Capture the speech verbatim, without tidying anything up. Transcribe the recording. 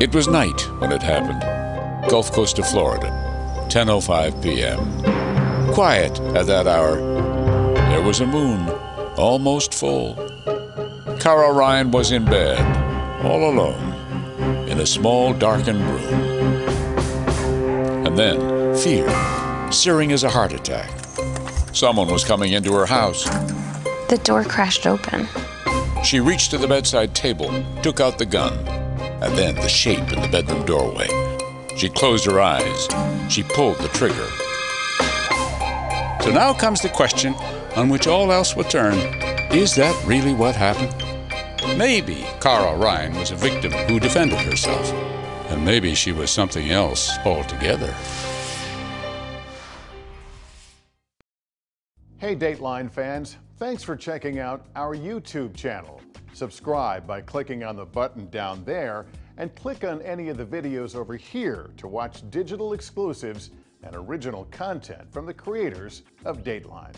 It was night when it happened. Gulf Coast of Florida, ten oh five p m Quiet at that hour. There was a moon, almost full. Cara Ryan was in bed, all alone, in a small, darkened room. And then, fear, searing as a heart attack. Someone was coming into her house. The door crashed open. She reached to the bedside table, took out the gun, and then the shape in the bedroom doorway. She closed her eyes. She pulled the trigger. So now comes the question on which all else will turn. Is that really what happened? Maybe Cara Ryan was a victim who defended herself, and maybe she was something else altogether. Hey, Dateline fans. Thanks for checking out our YouTube channel. Subscribe by clicking on the button down there, and click on any of the videos over here to watch digital exclusives and original content from the creators of Dateline.